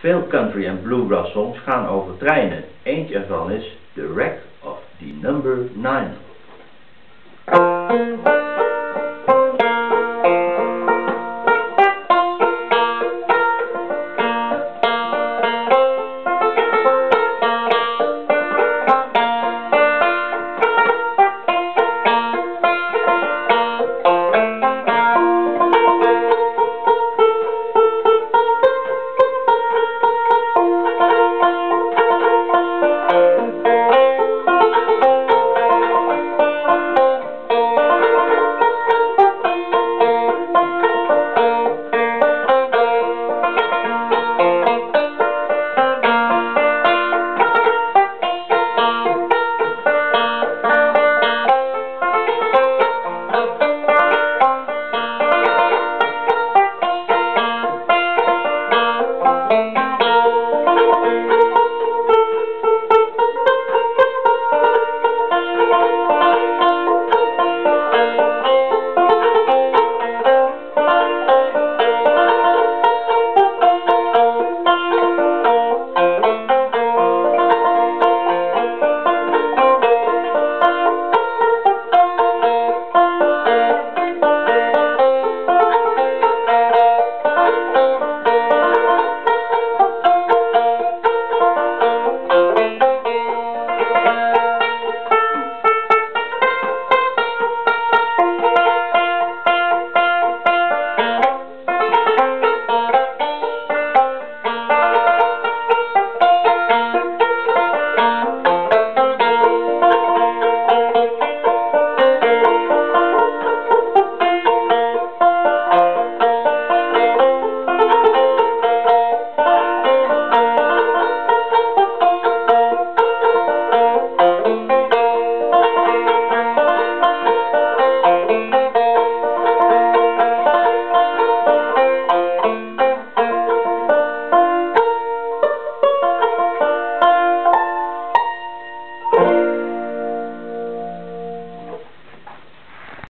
Veel country en bluegrass songs gaan over treinen. Eentje ervan is The Wreck of the Number Nine.